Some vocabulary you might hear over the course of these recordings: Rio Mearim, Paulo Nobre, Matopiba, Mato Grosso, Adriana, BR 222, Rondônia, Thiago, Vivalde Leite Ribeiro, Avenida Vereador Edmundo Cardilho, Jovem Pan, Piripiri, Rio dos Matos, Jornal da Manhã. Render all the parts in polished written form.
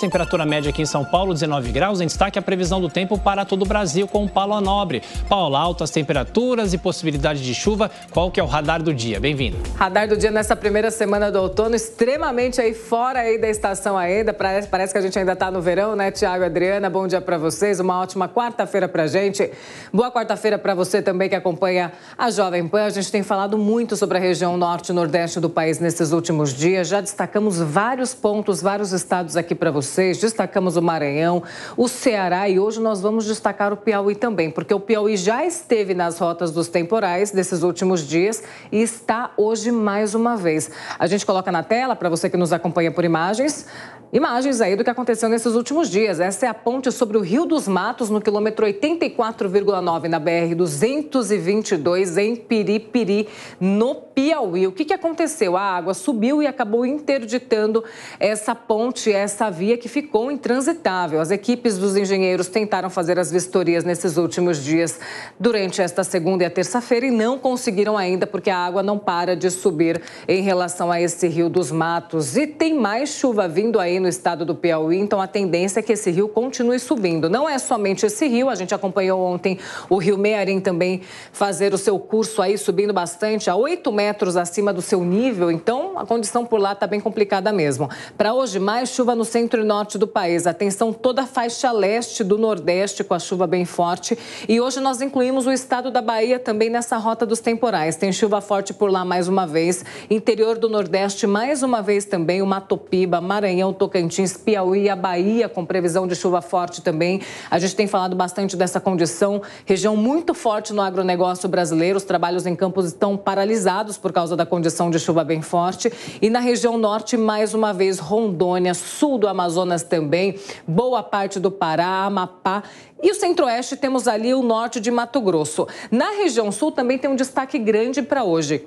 temperatura média aqui em São Paulo, 19 graus. Em destaque, a previsão do tempo para todo o Brasil com o Paulo Nobre. Paulo, altas temperaturas e possibilidade de chuva. Qual que é o radar do dia? Bem-vindo. Radar do dia nessa primeira semana do outono, extremamente aí fora aí da estação ainda. Parece que a gente ainda está no verão, né, Thiago e Adriana? Bom dia para vocês, uma ótima quarta-feira para a gente. Boa quarta-feira para você também que acompanha a Jovem Pan. A gente tem falado muito sobre a região norte e nordeste do país nesses últimos dias. Já destacamos vários pontos, vários estados aqui para vocês. Destacamos o Maranhão, o Ceará e hoje nós vamos destacar o Piauí também, porque o Piauí já esteve nas rotas dos temporais desses últimos dias e está hoje mais uma vez. A gente coloca na tela para você que nos acompanha por imagens. Imagens aí do que aconteceu nesses últimos dias. Essa é a ponte sobre o Rio dos Matos, no quilômetro 84,9, na BR 222, em Piripiri, no Piauí. O que aconteceu? A água subiu e acabou interditando essa ponte, essa via que ficou intransitável. As equipes dos engenheiros tentaram fazer as vistorias nesses últimos dias, durante esta segunda e a terça-feira, e não conseguiram ainda, porque a água não para de subir em relação a esse Rio dos Matos. E tem mais chuva vindo aí no estado do Piauí, então a tendência é que esse rio continue subindo. Não é somente esse rio, a gente acompanhou ontem o Rio Mearim também fazer o seu curso aí, subindo bastante, a 8 metros acima do seu nível, então a condição por lá está bem complicada mesmo. Para hoje, mais chuva no centro e norte do país, atenção toda a faixa leste do nordeste com a chuva bem forte e hoje nós incluímos o estado da Bahia também nessa rota dos temporais, tem chuva forte por lá mais uma vez, interior do nordeste mais uma vez também, o Matopiba, Maranhão, Tocantins, Piauí e a Bahia com previsão de chuva forte também. A gente tem falado bastante dessa condição, região muito forte no agronegócio brasileiro, os trabalhos em campos estão paralisados por causa da condição de chuva bem forte. E na região norte, mais uma vez, Rondônia, sul do Amazonas também, boa parte do Pará, Amapá. E o centro-oeste temos ali o norte de Mato Grosso. Na região sul também tem um destaque grande para hoje.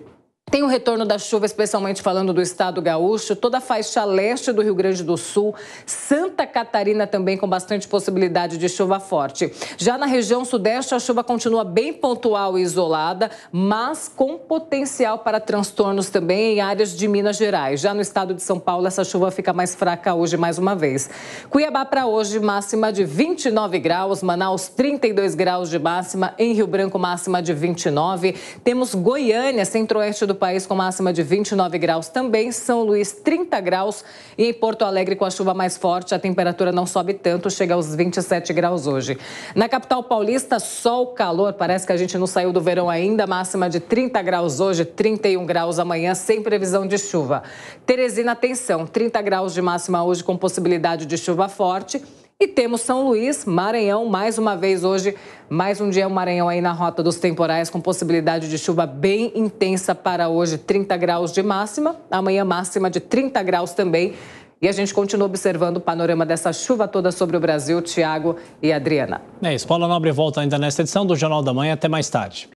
Tem o retorno da chuva, especialmente falando do estado gaúcho, toda a faixa leste do Rio Grande do Sul, Santa Catarina também com bastante possibilidade de chuva forte. Já na região sudeste, a chuva continua bem pontual e isolada, mas com potencial para transtornos também em áreas de Minas Gerais. Já no estado de São Paulo, essa chuva fica mais fraca hoje mais uma vez. Cuiabá para hoje, máxima de 29 graus, Manaus 32 graus de máxima, em Rio Branco máxima de 29. Temos Goiânia, centro-oeste do país com máxima de 29 graus também, São Luís 30 graus e em Porto Alegre com a chuva mais forte a temperatura não sobe tanto, chega aos 27 graus hoje. Na capital paulista sol, calor, parece que a gente não saiu do verão ainda, máxima de 30 graus hoje, 31 graus amanhã, sem previsão de chuva. Teresina, atenção, 30 graus de máxima hoje com possibilidade de chuva forte. E temos São Luís, Maranhão, mais uma vez hoje, mais um dia o Maranhão aí na rota dos temporais, com possibilidade de chuva bem intensa para hoje, 30 graus de máxima, amanhã máxima de 30 graus também. E a gente continua observando o panorama dessa chuva toda sobre o Brasil, Thiago e Adriana. É isso, Paulo Nobre volta ainda nesta edição do Jornal da Manhã, até mais tarde.